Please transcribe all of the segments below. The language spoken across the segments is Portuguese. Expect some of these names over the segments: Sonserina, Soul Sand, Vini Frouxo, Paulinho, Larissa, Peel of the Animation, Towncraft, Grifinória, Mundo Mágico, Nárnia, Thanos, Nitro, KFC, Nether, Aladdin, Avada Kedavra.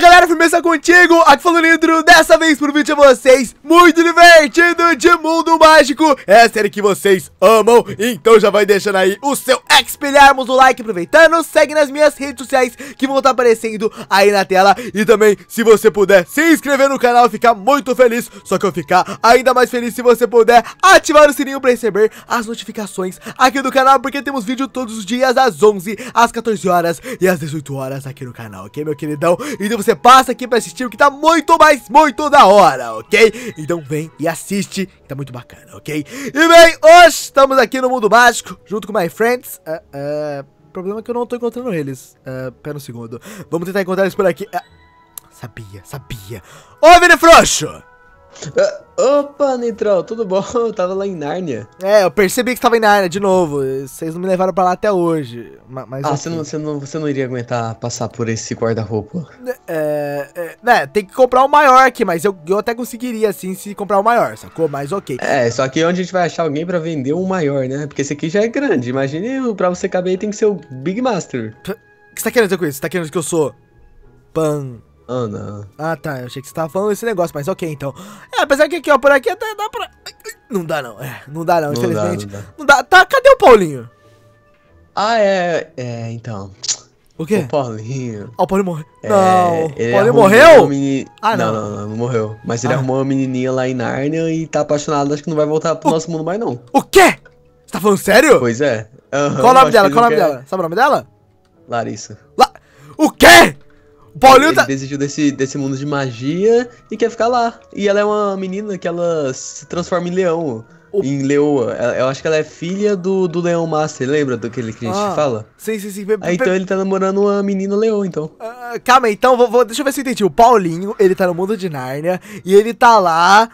galera, firmeza contigo, aqui falando Nitro, dessa vez pro vídeo a vocês muito divertido de Mundo Mágico. É a série que vocês amam, então já vai deixando aí o seu expelharmos o like, aproveitando, segue nas minhas redes sociais que vão estar aparecendo aí na tela. E também, se você puder se inscrever no canal, eu ficar muito feliz, só que eu ficar ainda mais feliz se você puder ativar o sininho pra receber as notificações aqui do canal, porque temos vídeo todos os dias às 11, às 14 horas e às 18 horas aqui no canal, ok, meu queridão? Então você passa aqui pra assistir, o que tá muito, mas muito da hora, ok? Então vem e assiste, tá muito bacana, ok? E bem, hoje estamos aqui no Mundo Mágico, junto com my friends. O problema é que eu não tô encontrando eles. Pera um segundo, vamos tentar encontrar eles por aqui. Sabia. Ô, Vini Frouxo! Opa, Nitrão, tudo bom? Eu tava lá em Nárnia. É, eu percebi que você tava em Nárnia de novo. Vocês não me levaram pra lá até hoje. Mas ah, você não iria aguentar passar por esse guarda-roupa. Né, tem que comprar o maior aqui, mas eu até conseguiria, assim, se comprar o maior, sacou? Mas ok. É, só que onde a gente vai achar alguém pra vender um maior, né? Porque esse aqui já é grande. Imagine, pra você caber aí tem que ser o Big Master. O que você tá querendo dizer com isso? Você tá querendo dizer que eu sou... Ah, não. Ah, tá, eu achei que você tava falando esse negócio, mas ok, então. É, apesar que aqui, ó, por aqui até dá pra... Não dá não, infelizmente. Não dá. Tá, cadê o Paulinho? Ah, então... O quê? O Paulinho... Ah, o Paulinho morreu. Não, o Paulinho morreu? Não morreu. Mas ele arrumou uma menininha lá em Nárnia e tá apaixonado, acho que não vai voltar pro nosso mundo mais, não. O quê? Você tá falando sério? Pois é. Qual o nome dela, Sabe o nome dela? Larissa. O quê? O Paulinho tá... Ele desistiu desse mundo de magia e quer ficar lá. E ela é uma menina que ela se transforma em leão. Em leoa. Eu acho que ela é filha do Leão Master, lembra daquele que a gente fala? Sim. Aí, então ele tá namorando uma menina leoa, então. Calma aí, então, deixa eu ver se eu entendi. O Paulinho, ele tá no mundo de Nárnia e ele tá lá...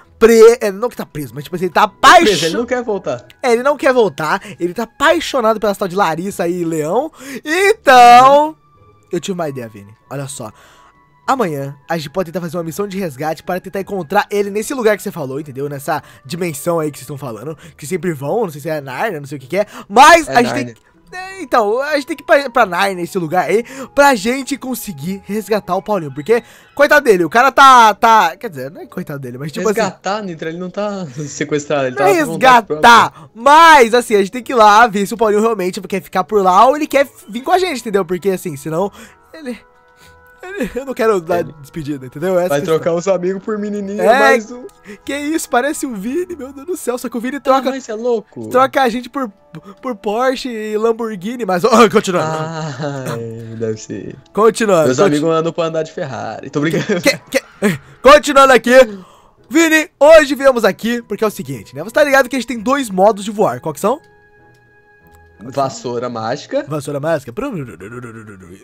Não que tá preso, mas tipo assim, ele tá apaixonado. Ele não quer voltar. Ele não quer voltar. Ele tá apaixonado pela tal de Larissa e Leão. Então... Eu tive uma ideia, Vini. Olha só. Amanhã, a gente pode tentar fazer uma missão de resgate para tentar encontrar ele nesse lugar que você falou, entendeu? Nessa dimensão aí que vocês estão falando. Que sempre vão, não sei se é Nárnia, não sei o que é. Mas a gente tem que... Então, a gente tem que ir pra Nárnia, esse lugar aí, pra gente conseguir resgatar o Paulinho, porque, coitado dele, o cara tá... Quer dizer, não é coitado dele, mas tipo resgatar, assim... Nitro, ele não tá sequestrado, ele tá... Resgatar! Mas, assim, a gente tem que ir lá ver se o Paulinho realmente quer ficar por lá ou ele quer vir com a gente, entendeu? Porque, assim, senão, eu não quero dar despedida, entendeu? Vai trocar os amigos por menininha, mais um. Que isso, parece um Vini, meu Deus do céu. Só que o Vini troca... Mas é louco. Troca a gente por Porsche e Lamborghini, mas... continuando. Deve ser. Continuando. Meus amigos andam pra andar de Ferrari. Tô brincando. Continuando aqui. Vini, hoje viemos aqui porque é o seguinte, né? Você tá ligado que a gente tem dois modos de voar. Qual que são? Vassoura mágica. Vassoura mágica.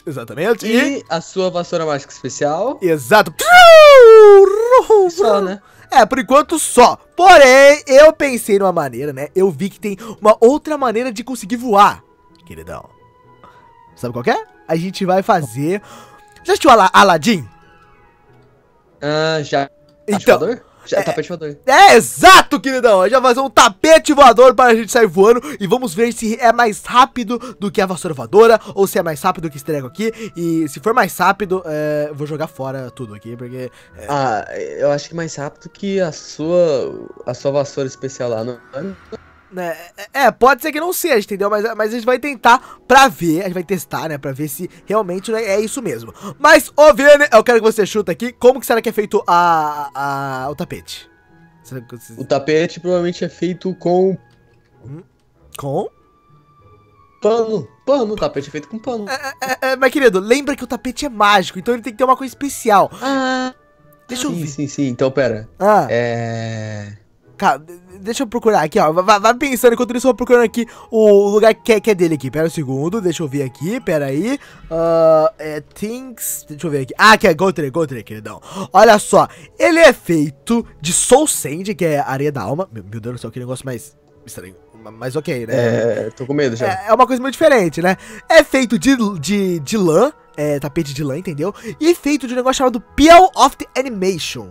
Exatamente. E a sua vassoura mágica especial. Exato. Só, né? É, por enquanto só. Porém, eu pensei numa maneira, né? Eu vi que tem uma outra maneira de conseguir voar, queridão. Sabe qual que é? A gente vai fazer... Já assistiu Aladdin? Já. Então... tapete voador. Exato, queridão. A gente vai fazer um tapete voador para a gente sair voando. E vamos ver se é mais rápido do que a vassoura voadora, ou se é mais rápido que esse treco aqui. E se for mais rápido, eu vou jogar fora tudo aqui, porque... eu acho que mais rápido que a sua vassoura especial lá, não é? Pode ser que não seja, entendeu? Mas a gente vai tentar pra ver, a gente vai testar, né? Pra ver se realmente é isso mesmo. Mas, ô Vini, eu quero que você chuta aqui. Como que será que é feito o tapete? O tapete provavelmente é feito com... Com? Pano, o tapete é feito com pano. Mas, querido, lembra que o tapete é mágico, então ele tem que ter uma coisa especial. Deixa eu ver. Sim, então pera. Deixa eu procurar aqui, ó. Vai pensando, enquanto isso eu vou procurando aqui o lugar que é dele aqui. Pera um segundo, deixa eu ver aqui, pera aí. Things, deixa eu ver aqui. Aqui é Go Tree, queridão. Olha só, ele é feito de Soul Sand, que é areia da alma. Meu Deus do céu, que negócio mais estranho. Mas ok, né? Tô com medo já. É uma coisa muito diferente, né? É feito de lã, tapete de lã, entendeu? E feito de um negócio chamado Peel of the Animation.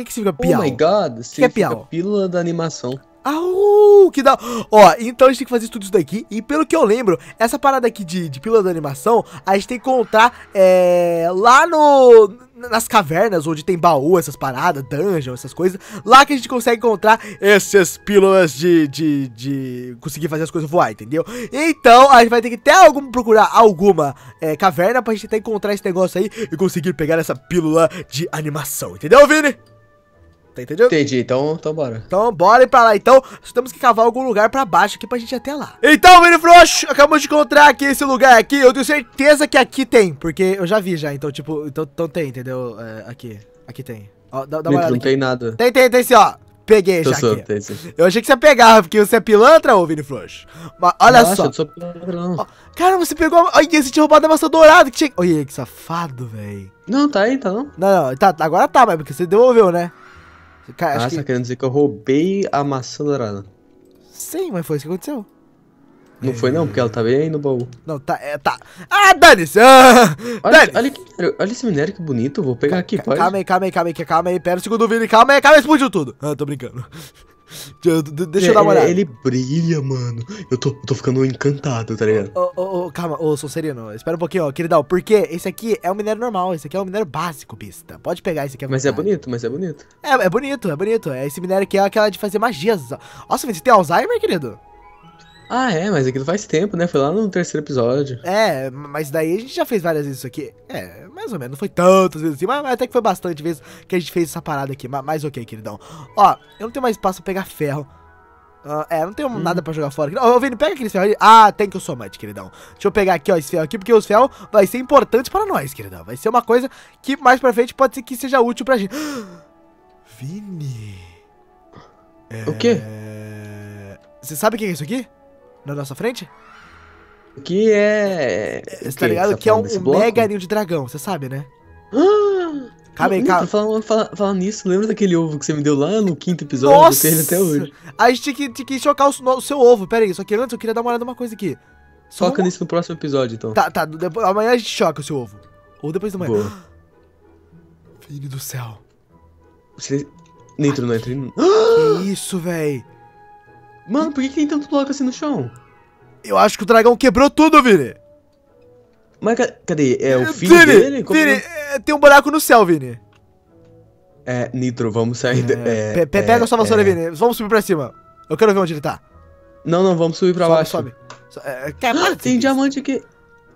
O que significa Peel? Oh my God, significa Peel? Pílula da animação. Au, que da... Ó, então a gente tem que fazer tudo isso daqui. E pelo que eu lembro, essa parada aqui de pílula da animação, a gente tem que encontrar lá no... nas cavernas, onde tem baú, essas paradas, dungeon, essas coisas. Lá que a gente consegue encontrar essas pílulas de conseguir fazer as coisas voar, entendeu? Então, a gente vai ter que até procurar alguma caverna pra gente tentar encontrar esse negócio aí e conseguir pegar essa pílula de animação, entendeu, Vini? Tá entendendo? Entendi, então bora. Então bora ir pra lá, então. Nós temos que cavar algum lugar pra baixo aqui pra gente ir até lá. Então, Vini Frouxo, acabamos de encontrar aqui esse lugar aqui. Eu tenho certeza que aqui tem, porque eu já vi já. Então, tipo, então tem, entendeu? É, aqui tem. Ó, dá uma olhada. Não tem nada. Tem sim, ó. Peguei já aqui. Eu achei que você pegava, porque você é pilantra, ô Vini Frouxo. Mas olha só. Eu sou pilantra, não. Ó, cara, você pegou... Olha, você tinha roubado a maçã dourada. Que tinha... Olha, que safado, velho. Não, tá aí, tá não? Não, tá, agora tá, mas porque você devolveu, né? Cara, acho que... querendo dizer que eu roubei a maçã dourada. Sim, mas foi isso que aconteceu. Não foi não, porque ela tá bem aí no baú. Não, tá, tá. Ah, dane-se! Ah, olha esse minério que bonito, vou pegar aqui, pode? Calma aí, pera o segundo vídeo, calma aí, explodiu tudo. Ah, tô brincando. Deixa eu dar uma olhada. Ele brilha, mano. Eu tô ficando encantado, tá ligado? Calma, Sonserino, espera um pouquinho, ó, queridão. Porque esse aqui é um minério normal, esse aqui é um minério básico, besta. Pode pegar esse aqui. Mas é bonito. É bonito. É esse minério que é aquela de fazer magias. Nossa, você tem Alzheimer, querido? Ah, é, mas aquilo faz tempo, né? Foi lá no terceiro episódio. É, mas daí a gente já fez várias vezes isso aqui. É, mais ou menos, não foi tantas vezes assim, mas até que foi bastante vezes que a gente fez essa parada aqui. Mas ok, queridão. Ó, eu não tenho mais espaço pra pegar ferro. Não tenho nada pra jogar fora. Ô, Vini, pega aqueles ferros ali. Ah, tem que eu sou amante, queridão. Deixa eu pegar aqui, ó, esse ferro aqui, porque os ferros vai ser importante pra nós, queridão. Vai ser uma coisa que mais pra frente pode ser que seja útil pra gente. Vini... O quê? Você sabe o que é isso aqui? Na nossa frente? Que é... Você tá ligado? Que é um mega ninho de dragão, você sabe, né? Ah! Calma aí. Falar nisso, lembra daquele ovo que você me deu lá no quinto episódio? Nossa! Eu tenho até hoje. A gente tinha que chocar o seu ovo, pera aí. Só que antes eu queria dar uma olhada numa coisa aqui. Soca nisso no próximo episódio, então. Tá. Depois, amanhã a gente choca o seu ovo. Ou depois da manhã. Boa. Filho do céu. Você... Não entra. Que isso, véi. Mano, por que tem tanto bloco assim no chão? Eu acho que o dragão quebrou tudo, Vini. Mas cadê? É o filho dele? Vini, tem um buraco no céu, Vini. É, Nitro, vamos sair... Pega a sua vassoura, Vini. Vamos subir pra cima. Eu quero ver onde ele tá. Não, vamos subir pra baixo. Sobe. Tem diamante aqui.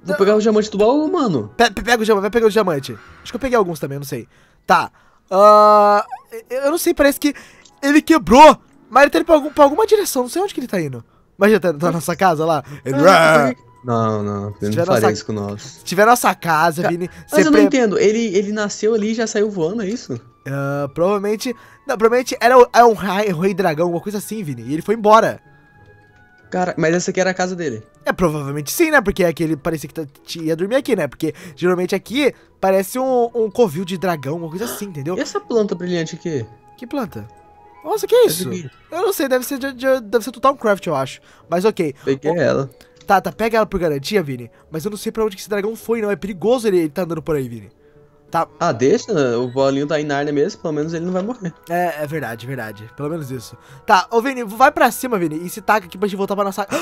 Vou pegar o diamante do baú, mano. Pega o diamante, vai pegar o diamante. Acho que eu peguei alguns também, eu não sei. Tá. Eu não sei, parece que ele quebrou. Mas ele tá indo pra alguma direção, não sei onde que ele tá indo. Mas já tá na nossa casa lá? Não, eu não faria isso com nós. Se tiver nossa casa, Vini... Mas eu não entendo, ele nasceu ali e já saiu voando, é isso? Provavelmente... Não, provavelmente era um rei dragão, alguma coisa assim, Vini. E ele foi embora. Cara, mas essa aqui era a casa dele? É, provavelmente sim, né? Porque aqui ele parecia que ia dormir aqui, né? Porque geralmente aqui parece um covil de dragão, uma coisa assim, entendeu? E essa planta brilhante aqui? Que planta? Nossa, que é isso? Eu não sei, deve ser Towncraft, eu acho. Mas ok. Peguei ela. Tá, pega ela por garantia, Vini. Mas eu não sei pra onde que esse dragão foi, não. É perigoso ele tá andando por aí, Vini. Tá. Ah, deixa. O Paulinho tá em Nárnia mesmo, pelo menos ele não vai morrer. É verdade. Pelo menos isso. Tá, ô Vini, vai pra cima, Vini. E se taca aqui pra gente voltar pra nossa... Ai,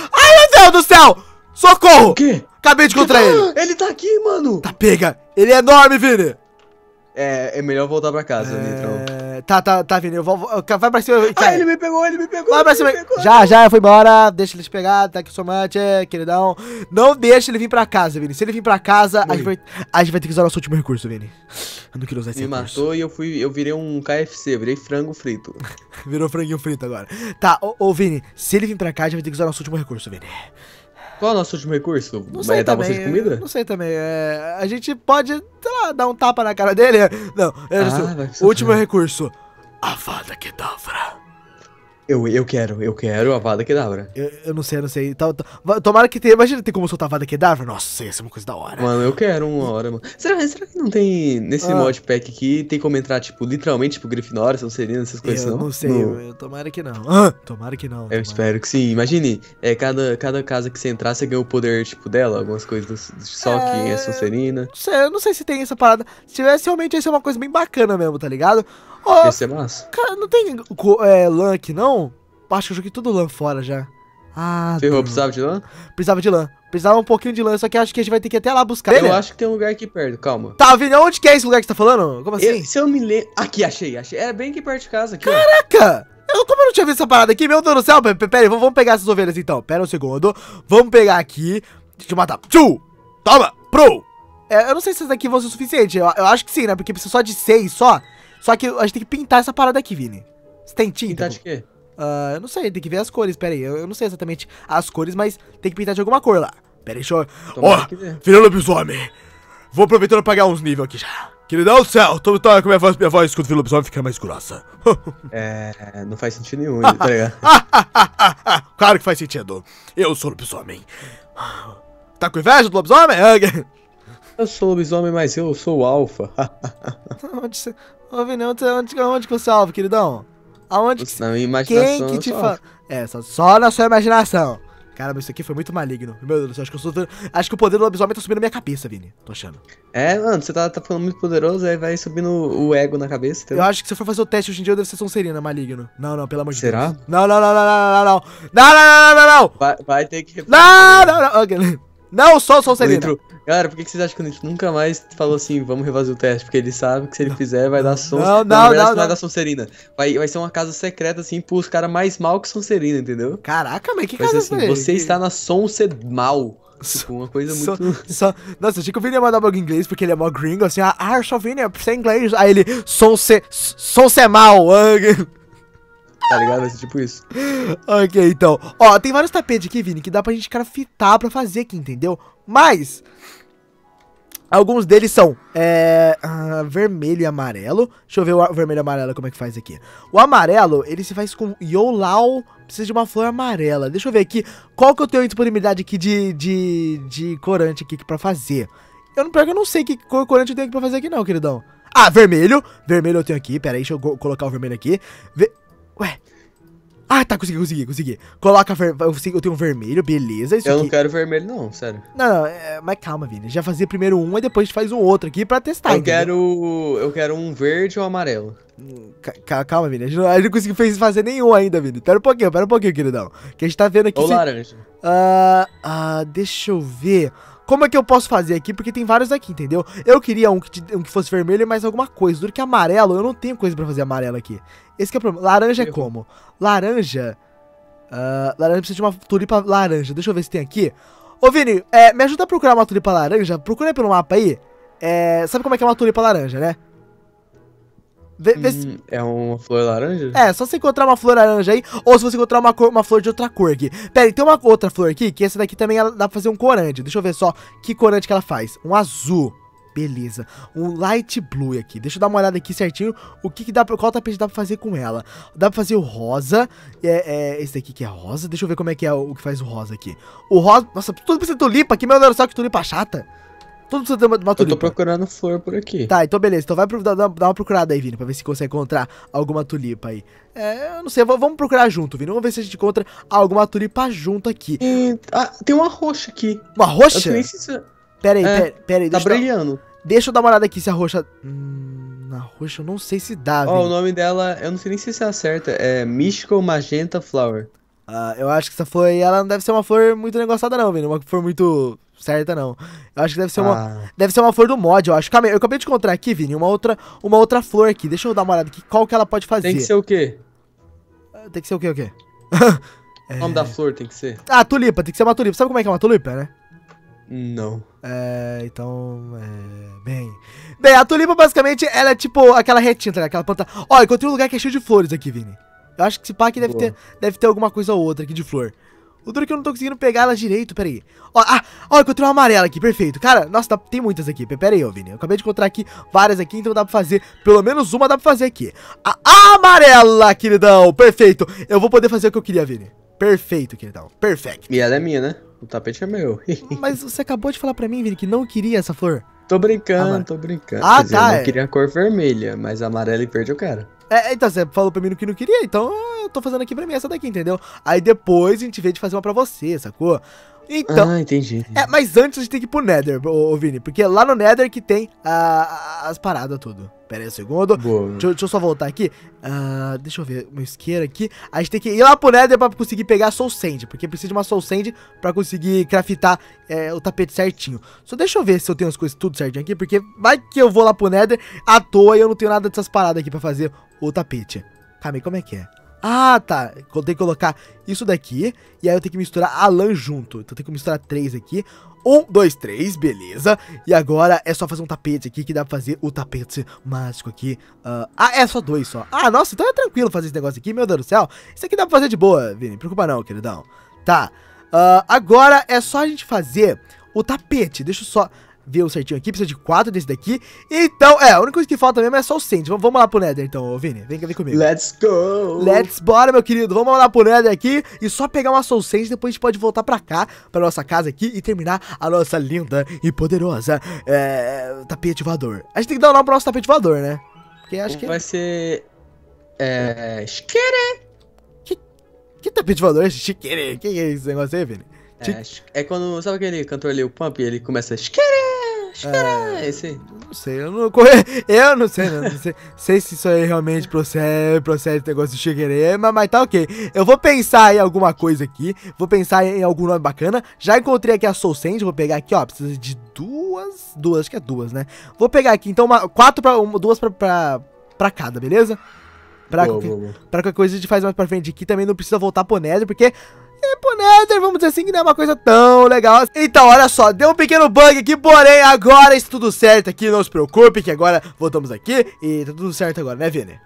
meu Deus do céu! Socorro! O quê? Acabei de encontrar ele. Ele tá aqui, mano. Tá, pega. Ele é enorme, Vini. É melhor voltar pra casa, Nitro. Tá, Vini, eu vou... Vai pra cima, cai. Ele me pegou, vai pra cima. Já, foi embora, deixa ele te pegar, tá aqui o somante, queridão. Não deixa ele vir pra casa, Vini. Se ele vir pra casa, a gente vai ter que usar nosso último recurso, Vini. Eu não queria usar esse recurso. Me matou e eu virei um KFC, virei frango frito. Virou franguinho frito agora. Tá, ô Vini, se ele vir pra cá, a gente vai ter que usar nosso último recurso, Vini. Qual é o nosso último recurso? Vai dar bastante comida? Não sei também. A gente pode, sei lá, dar um tapa na cara dele. Não, último recurso. Avada Kedavra. Eu quero Avada Kedavra. Eu não sei. Tomara que tenha. Imagina ter como soltar Avada Kedavra. Nossa, ia ser uma coisa da hora. Mano, eu quero uma hora, mano. Será que não tem. Nesse mod pack aqui, tem como entrar, tipo, literalmente, tipo, Grifinória, Sonserina, essas coisas não? Eu não sei, tomara que não. Tomara que não. Eu espero que sim. Imagine, cada casa que você entrar, você ganha o poder, tipo, dela, algumas coisas. Só que é Sonserina. Eu não sei se tem essa parada. Se tivesse, realmente ia ser uma coisa bem bacana mesmo, tá ligado? Esse é massa. Cara, não tem lã aqui, não? Acho que eu joguei tudo lã fora já. Ah, ferrou, precisava de lã? Precisava de lã. Precisava um pouquinho de lã, só que acho que a gente vai ter que ir até lá buscar. Eu acho que tem um lugar aqui perto, calma. Tá, Vini, onde que é esse lugar que você tá falando? Como assim? Se eu me lembro... Aqui, achei. Era bem aqui perto de casa. Aqui, caraca! Como eu não tinha visto essa parada aqui? Meu Deus do céu, pera aí, vamos pegar essas ovelhas então. Pera um segundo. Vamos pegar aqui. Deixa eu matar. Tchu! Toma! Pro! É, eu não sei se essas daqui vão ser o suficiente. Eu acho que sim, né? Porque precisa só de 6 só. Só que a gente tem que pintar essa parada aqui, Vini. Você tem tinta? Pintar de quê? Eu não sei, tem que ver as cores, pera aí. Eu não sei exatamente as cores, mas tem que pintar de alguma cor lá. Pera aí, deixa eu... Ó, virando lobisomem. Vou aproveitando pra pagar uns níveis aqui já. Queridão do céu, tô com minha voz escuta o lobisomem fica mais grossa. É, não faz sentido nenhum, tá ligado? Claro que faz sentido. Eu sou lobisomem. Tá com inveja do lobisomem? Eu sou lobisomem, mas eu sou o alfa. Onde você... Ô, Vini, onde que você é alfa, queridão? Aonde que... Na minha imaginação. Quem que te fala? É, só na sua imaginação. Cara, mas isso aqui foi muito maligno. Meu Deus do céu, acho que o poder do lobisomem tá subindo na minha cabeça, Vini. Tô achando. É, mano, você tá falando muito poderoso, aí vai subindo o ego na cabeça. Entendeu? Eu acho que se eu for fazer o teste hoje em dia, eu devo ser Sonserina, maligno. Não, pelo amor de Deus. Será? Não. Vai ter que... Não. Okay. Não sou Sonserina. Galera, por que vocês acham que o Nitro nunca mais falou assim, vamos refazer o teste? Porque ele sabe que se ele fizer vai dar Sonserina. Não, vai dar Sonserina. Vai ser uma casa secreta, assim, pros caras mais mal que Sonserina, entendeu? Caraca, mas que vai casa ser assim, você está na Sonser mal. Tipo, uma coisa muito... Nossa, eu achei que o Vini ia mandar um inglês, porque ele é mó gringo, assim, eu sou Vini, você é inglês. Aí ele, Sonser mal. Tá ligado? Vai ser tipo isso. Ok, então. Ó, tem vários tapetes aqui, Vini, que dá pra gente craftar pra fazer aqui, entendeu? Mas... alguns deles são vermelho e amarelo. Deixa eu ver o vermelho e amarelo como é que faz aqui. O amarelo, ele se faz com Yolau. Precisa de uma flor amarela. Deixa eu ver aqui. Qual que eu tenho disponibilidade aqui de corante aqui pra fazer? Eu não sei que cor corante eu tenho aqui pra fazer aqui não, queridão. Ah, vermelho. Vermelho eu tenho aqui. Pera aí, deixa eu colocar o vermelho aqui. Ué. Ah, tá, consegui. Coloca vermelho. Eu tenho um vermelho, beleza. Isso eu aqui. Não quero vermelho, não, sério. Não, mas calma, Vini. Já fazia primeiro um e depois a gente faz o outro aqui pra testar. Eu quero um verde ou um amarelo. Calma, Vini. A gente não conseguiu fazer nenhum ainda, Vini. Pera um pouquinho, queridão. Que a gente tá vendo aqui. Ou laranja. Deixa eu ver. Como é que eu posso fazer aqui? Porque tem vários aqui, entendeu? Eu queria um que fosse vermelho e mais alguma coisa. Do que amarelo, eu não tenho coisa pra fazer amarelo aqui. Esse que é o problema. Laranja é como? Laranja... laranja precisa de uma tulipa laranja. Deixa eu ver se tem aqui. Ô, Vini, me ajuda a procurar uma tulipa laranja. Procura aí pelo mapa aí. Sabe como é que é uma tulipa laranja, né? Vê se... É uma flor laranja? É, só se encontrar uma flor laranja aí, ou se você encontrar uma flor de outra cor aqui. Pera, tem uma outra flor aqui, que essa daqui também dá pra fazer um corante. Deixa eu ver só que corante que ela faz. Um azul. Beleza. Um light blue aqui. Deixa eu dar uma olhada aqui certinho, qual tapete dá pra fazer com ela. Dá pra fazer o rosa. Esse daqui que é rosa. Deixa eu ver como é que é o que faz o rosa aqui. O rosa... Nossa, tudo precisa de tulipa aqui. Meu Deus do céu, que tulipa chata. Tudo precisa de uma tulipa. Eu tô procurando flor por aqui. Tá, então beleza. Então vai dar uma procurada aí, Vini, pra ver se consegue encontrar alguma tulipa aí. Eu não sei. Vamos procurar junto, Vini. Vamos ver se a gente encontra alguma tulipa junto aqui. Tem uma roxa aqui. Uma roxa? Pera aí. Tá brilhando. Deixa eu dar uma olhada aqui se a roxa... Na roxa eu não sei se dá, Vini. Ó, o nome dela... Eu não sei nem se é a certa. É Mystic Magenta Flower. Eu acho que essa flor aí, ela não deve ser uma flor muito negociada não, Vini. Uma flor muito... certa não. Eu acho que deve ser uma flor do mod, eu acho. Eu acabei de encontrar aqui, Vini, uma outra flor aqui. Deixa eu dar uma olhada aqui, qual que ela pode fazer. Tem que ser o quê? Tem que ser o quê, o quê? O nome da flor tem que ser? Ah, tulipa, tem que ser uma tulipa. Sabe como é que é uma tulipa, né? Não. Então... Bem, a tulipa basicamente, ela é tipo aquela retinta, aquela planta... Ó, encontrei um lugar que é cheio de flores aqui, Vini. Eu acho que esse parque deve ter alguma coisa ou outra aqui de flor. O duro que eu não tô conseguindo pegar ela direito, peraí. Ó, encontrei uma amarela aqui, perfeito. Cara, nossa, tem muitas aqui, peraí, ô Vini. Eu acabei de encontrar aqui várias aqui, então dá pra fazer. Pelo menos uma dá pra fazer aqui. A amarela, queridão, perfeito. Eu vou poder fazer o que eu queria, Vini. Perfeito, queridão, perfeito. E ela é minha, né? O tapete é meu. Mas você acabou de falar pra mim, Vini, que não queria essa flor. Tô brincando. Ah, tá. Eu não queria a cor vermelha, mas amarela e verde eu quero. Então, você falou pra mim que não queria, então eu tô fazendo aqui pra mim essa daqui, entendeu? Aí depois a gente vê de fazer uma pra você, sacou? Então, ah, entendi. É, mas antes a gente tem que ir pro Nether, ô Vini, porque é lá no Nether que tem as paradas tudo. Pera aí um segundo. Deixa eu só voltar aqui. Deixa eu ver meu isqueiro aqui. A gente tem que ir lá pro Nether pra conseguir pegar Soul Sand, porque precisa de uma Soul Sand pra conseguir craftar o tapete certinho. Só deixa eu ver se eu tenho as coisas tudo certinho aqui, porque vai que eu vou lá pro Nether à toa e eu não tenho nada dessas paradas aqui pra fazer o tapete. Calma aí, como é que é? Ah, tá. Eu tenho que colocar isso daqui. E aí eu tenho que misturar a lã junto. Então eu tenho que misturar 3 aqui. 1, 2, 3. Beleza. E agora é só fazer um tapete aqui, que dá pra fazer o tapete mágico aqui. É só 2 só. Ah, nossa. Então é tranquilo fazer esse negócio aqui. Meu Deus do céu. Isso aqui dá pra fazer de boa, Vini. Não preocupa não, queridão. Tá. Agora é só a gente fazer o tapete. Deixa eu só... ver o certinho aqui, precisa de 4 desse daqui. Então, a única coisa que falta mesmo é só o Sand. Vamos lá pro Nether então, Vini, vem comigo. Let's go! Let's bora, meu querido. Vamos lá pro Nether aqui e só pegar uma Soul Sand. Depois a gente pode voltar pra cá, pra nossa casa aqui, e terminar a nossa linda e poderosa tapete voador. A gente tem que dar o nome pro nosso tapete voador, né? Porque acho que... vai ser... Chiquere! Que tapete voador é esse? Chiquere! Que é esse negócio aí, Vini? É quando... sabe aquele cantor ali, o Pump, ele começa... Chiquere! Esse. Não sei, eu não sei. Sei se isso aí realmente procede negócio de chegueirê, mas tá ok. Eu vou pensar em alguma coisa aqui, vou pensar em algum nome bacana. Já encontrei aqui a Soul Sand, vou pegar aqui, ó, precisa de duas, acho que é 2, né? Vou pegar aqui, então, 4 pra cada, beleza? Pra qualquer coisa a gente faz mais pra frente aqui, também não precisa voltar pro Nether, porque... pro Nether, vamos dizer assim, que não é uma coisa tão legal. Então, olha só, deu um pequeno bug aqui, porém, agora está tudo certo aqui, não se preocupe, que agora voltamos aqui e tá tudo certo agora, né, Vini?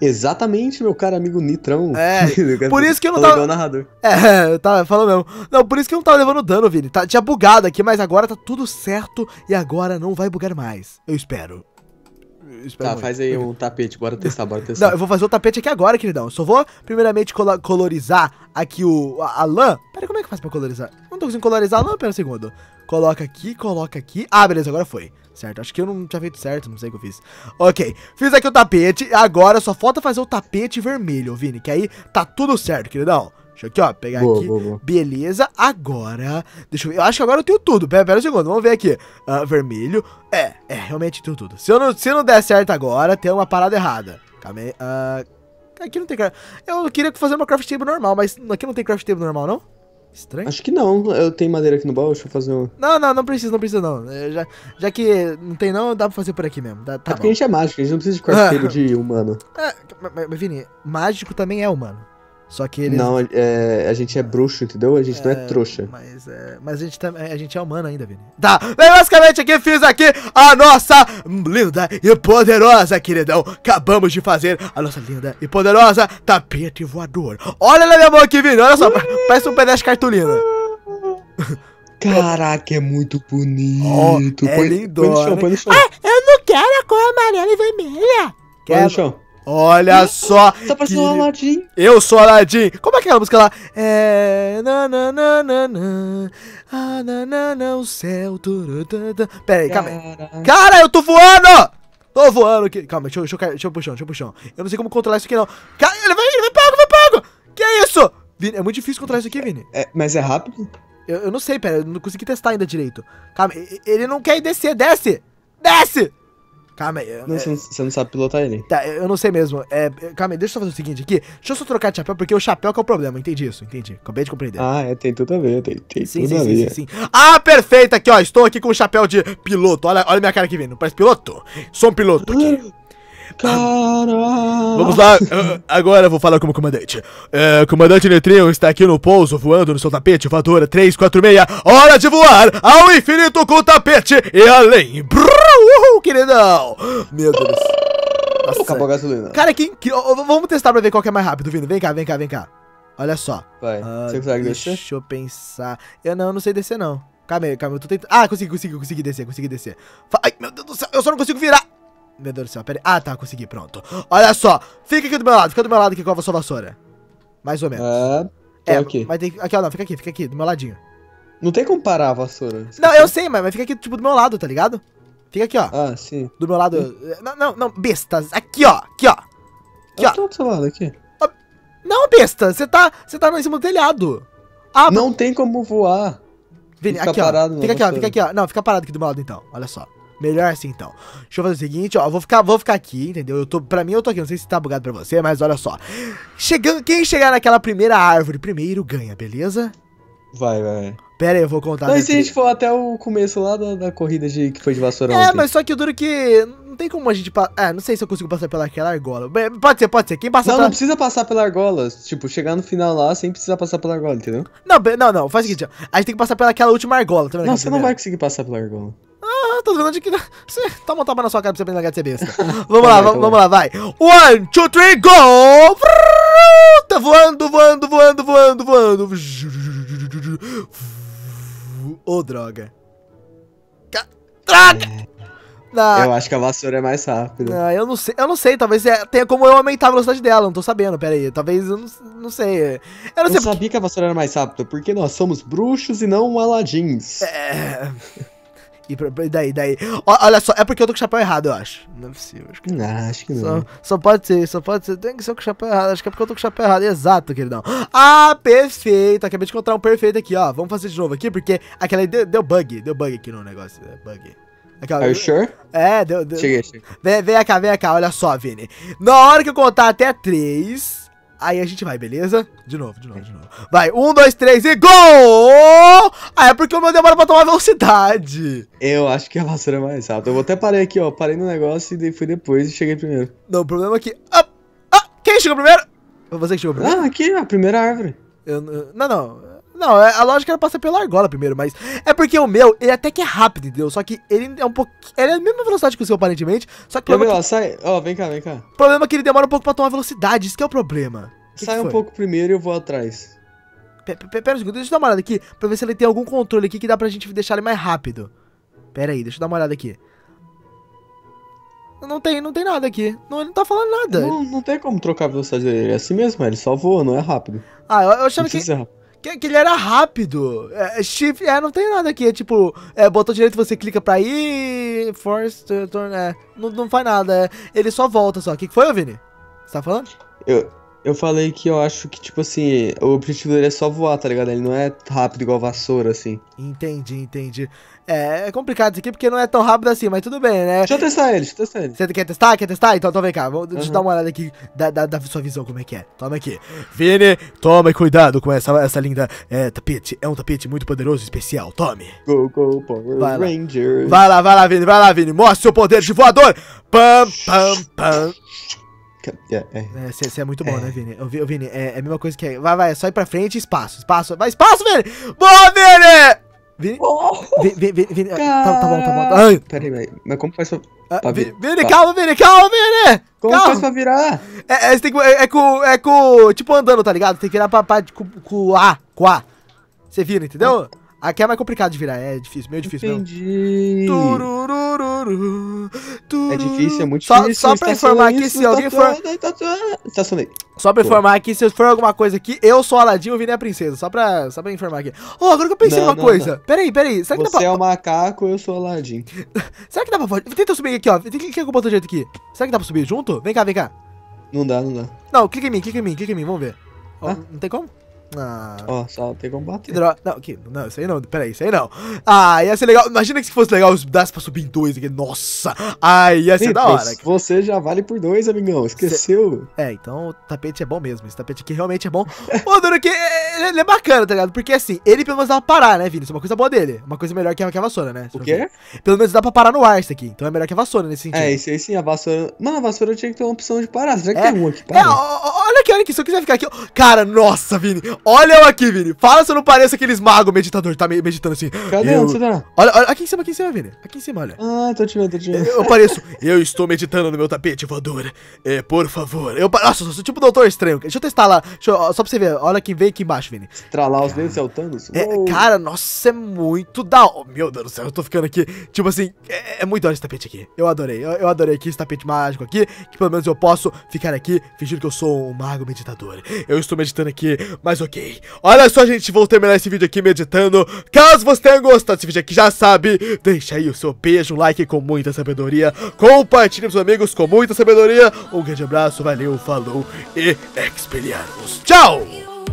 Exatamente, meu caro amigo Nitrão. Por isso que eu não tava... narrador. Eu tava falando mesmo. Não, por isso que eu não tava levando dano, Vini. Tinha bugado aqui, mas agora tá tudo certo e agora não vai bugar mais. Eu espero. Tá, muito. Faz aí um tapete, bora testar. Não, eu vou fazer o tapete aqui agora, queridão. Eu só vou, primeiramente, colorizar aqui a lã. Pera aí, como é que faz pra colorizar? Não tô conseguindo colorizar a lã, pera um segundo. Coloca aqui. Ah, beleza, agora foi. Certo, acho que eu não tinha feito certo, não sei o que eu fiz. Ok, fiz aqui o tapete, agora só falta fazer o tapete vermelho, Vini, que aí tá tudo certo, queridão. Deixa eu aqui, ó, pegar aqui. Beleza, agora... deixa eu ver, eu acho que agora eu tenho tudo. Pera um segundo, vamos ver aqui. Vermelho. Realmente tenho tudo. Se não der certo agora, tem uma parada errada. Calma aí. Aqui não tem... eu queria fazer uma craft table normal, mas aqui não tem craft table normal, não? Estranho. Acho que não. Eu tenho madeira aqui no baú, deixa eu fazer um... Não precisa. Já que não tem não, dá pra fazer por aqui mesmo. Tá porque a gente é mágico, a gente não precisa de craft table de humano. Mas, Vini, mágico também é humano. Só que eles... não, a gente é bruxo, entendeu? A gente não é trouxa. Mas a gente é humano ainda, Vini. Tá, basicamente aqui fiz aqui a nossa linda e poderosa, queridão. Acabamos de fazer a nossa linda e poderosa tapete voador. Olha na minha mão aqui, Vini, olha só. Parece um pedaço de cartolina. Caraca, é muito bonito. É lindo. Põe no chão. Eu não quero a cor amarela e vermelha. Põe no chão. Olha só! Tá parecendo um Aladdin! Eu sou Aladdin! Como é aquela música lá? O céu. Pera aí, calma aí. Cara, eu tô voando! Tô voando aqui. Calma, deixa eu puxar, eu não sei como controlar isso aqui não. Cara, ele vai pago, Que é isso? Vini, é muito difícil controlar isso aqui, Vini. Mas é rápido? Eu não sei, pera, eu não consegui testar ainda direito. Calma, ele não quer descer, desce! Calma aí. Não, você não sabe pilotar ele. Tá, eu não sei mesmo. Calma aí, deixa eu só fazer o seguinte aqui. Deixa eu só trocar de chapéu, porque o chapéu que é o problema. Entendi isso, Acabei de compreender. Tem tudo a ver, tem tudo a ver. Ah, perfeito aqui, ó. Estou aqui com o chapéu de piloto. Olha minha cara aqui, Vini. Parece piloto? Sou um piloto aqui. Caralho. Vamos lá, agora eu vou falar como comandante. Comandante Letrinho está aqui no pouso, voando no seu tapete voadora 346. Hora de voar ao infinito com o tapete e além. Uhul, queridão. Meu Deus. Nossa, acabou a gasolina. Cara, que incrível. Vamos testar pra ver qual que é mais rápido, Vini. Vem cá. Olha só. Vai. Você consegue descer? Deixa eu pensar. Eu não sei descer, não. Calma aí, eu tô tentando. Consegui descer. Ai, meu Deus do céu, eu só não consigo virar. Meu Deus do céu, peraí. Ah, tá, consegui, pronto. Olha só, fica do meu lado aqui com a sua vassoura. Mais ou menos. Aqui. Mas tem, aqui, ó, não, fica aqui, do meu ladinho. Não tem como parar a vassoura. Não, eu sei, mas fica aqui, tipo, do meu lado, tá ligado? Fica aqui, ó. Ah, sim. Do meu lado. Não, besta. Aqui, ó. Eu tô do seu lado, aqui. Não, besta, você tá em cima do telhado. Ah, não tem como voar. Vini, fica aqui, parado, ó. Fica aqui, ó. Não, fica parado aqui do meu lado, então. Olha só. Melhor assim, então. Deixa eu fazer o seguinte, ó. Vou ficar aqui, entendeu? Pra mim, eu tô aqui. Não sei se tá bugado pra você, mas olha só. Quem chegar naquela primeira árvore primeiro ganha, beleza? Vai. Pera aí, eu vou contar. Mas se a gente for até o começo lá da corrida que foi de vassoura ontem. É, mas só que o duro que... Não tem como a gente... não sei se eu consigo passar pelaquela argola. Pode ser. Quem passar Não precisa passar pela argola. Tipo, chegar no final lá sem precisar passar pela argola, entendeu? Não. Faz o seguinte, ó. A gente tem que passar pelaquela última argola. Tá vendo? Não, você não vai conseguir passar pela argola. Tô vendo de que... Toma um tapa na sua cara pra você aprender a ser besta. vamos lá, vai. 1, 2, 3, go! Tá voando. Ô, droga. Droga! Não. Eu acho que a vassoura é mais rápida. Não, eu não sei, talvez tenha como eu aumentar a velocidade dela, não tô sabendo, pera aí. Talvez, eu não sei. Eu sabia que a vassoura era mais rápida, porque nós somos bruxos e não aladins. É... E daí. Olha só, é porque eu tô com o chapéu errado, eu acho. Não é possível, acho que não. Acho que não. Só pode ser. Tem que ser com o chapéu errado. Acho que é porque eu tô com o chapéu errado. Exato, queridão. Ah, perfeito. Acabei de encontrar um perfeito aqui, ó. Vamos fazer de novo aqui, porque aquela aí deu bug. Deu bug aqui no negócio. Bug. Aquela... Are you sure? É, deu. Cheguei. Vem cá. Olha só, Vini. Na hora que eu contar até 3, aí a gente vai, beleza? De novo. Vai, 1, 2, 3 e gol! Ah, é porque o meu demora pra tomar velocidade. Eu acho que a vassoura é mais rápida. Eu vou até parei aqui, ó. Parei no negócio e fui depois e cheguei primeiro. Não, o problema é que... Quem chegou primeiro? Você que chegou primeiro? Ah, aqui, a primeira árvore. Não, a lógica era passar pela argola primeiro, mas... É porque o meu, ele até que é rápido, entendeu? Só que ele é um pouco... Ele é a mesma velocidade que o seu, aparentemente, só que... Sai. Ó, vem cá. O problema é que ele demora um pouco pra tomar velocidade, isso que é o problema. Sai um pouco primeiro e eu vou atrás. Pera um segundo, deixa eu dar uma olhada aqui, pra ver se ele tem algum controle aqui que dá pra gente deixar ele mais rápido. Pera aí, deixa eu dar uma olhada aqui. Não tem nada aqui. Não, ele não tá falando nada. Não tem como trocar a velocidade dele, é assim mesmo, ele só voa, não é rápido. Ah, eu achava que... Que ele era rápido. Shift, não tem nada aqui. É tipo, botão direito você clica pra ir. Force, turn, não faz nada. Ele só volta só. O que foi, Vini? Você tá falando? Eu falei que eu acho que, tipo assim, o objetivo dele é só voar, tá ligado? Ele não é rápido igual vassoura, assim. Entendi. É complicado isso aqui porque não é tão rápido assim, mas tudo bem, né? Deixa eu testar ele. Você quer testar? Então, vem cá. Deixa eu dar uma olhada aqui da sua visão como é que é. Toma aqui. Vini, tome cuidado com essa linda tapete. É um tapete muito poderoso e especial. Tome. Go, Power Rangers. Vai lá, Vini. Mostra seu poder de voador. Pam. Você é muito bom, né, Vini? Vini, é a mesma coisa que... Vai, é só ir pra frente e espaço. Vai, espaço, Vini! Boa, Vini! Vini, tá bom. Ai. Peraí, mas como faz pra virar? Vini, calma, Vini! Como faz pra virar? É com... Tipo andando, tá ligado? Tem que virar com A. Você vira, entendeu? Aqui é mais complicado de virar, é difícil, meio difícil. Entendi. É difícil, é muito difícil. Só pra informar aqui, se alguém for... Estacionei. Só pra informar aqui, se for alguma coisa aqui, eu sou Aladdin, o Vini é a princesa. Só pra informar aqui. Agora que eu pensei uma coisa. Peraí. Será que dá pra... Você é o macaco, eu sou Aladdin. Será que dá pra... Tenta subir aqui, ó. Tem que clicar com o botão direito aqui. Será que dá pra subir junto? Vem cá. Não dá. Não, clica em mim, vamos ver. Ah? Não tem como? Só tem como bater. Não, isso aí não, peraí, isso aí não. Ia ser legal, imagina que se fosse legal, desse pra subir em 2 aqui, nossa. Ia ser da hora. Você já vale por 2, amigão, esqueceu? Então o tapete é bom mesmo, esse tapete aqui realmente é bom. O duro que ele é bacana, tá ligado? Porque assim, ele pelo menos dá pra parar, né, Vini? Isso é uma coisa boa dele, uma coisa melhor que a vassoura, né? O quê? Pelo menos dá pra parar no ar isso aqui, então é melhor que a vassoura nesse sentido. Isso aí sim, a vassoura... Mano, a vassoura tinha que ter uma opção de parar, será que tem uma que para? Olha aqui, se eu quiser ficar aqui... Cara, nossa, Vini... Olha eu aqui, Vini. Fala se eu não pareço aqueles magos meditador. Tá meditando assim. Cadê? Onde você tá? Olha, aqui em cima, Vini. Aqui em cima, olha. Tô te vendo. Eu pareço. Eu estou meditando no meu tapete voador. Por favor. Nossa, eu sou tipo o Doutor Estranho. Deixa eu testar lá. Só pra você ver. Olha quem veio aqui embaixo, Vini. Estralar os dedos é o Thanos? Cara, nossa, é muito da... Meu Deus do céu, eu tô ficando aqui. Tipo assim, é muito da hora esse tapete aqui. Eu adorei aqui esse tapete mágico aqui. Que pelo menos eu posso ficar aqui fingindo que eu sou um mago meditador. Eu estou meditando aqui, mas ok. Olha só, gente, vou terminar esse vídeo aqui meditando. Caso você tenha gostado desse vídeo aqui, já sabe, deixa aí o seu beijo, like com muita sabedoria. Compartilhe com seus amigos com muita sabedoria. Um grande abraço, valeu, falou e expelliarmos. Tchau!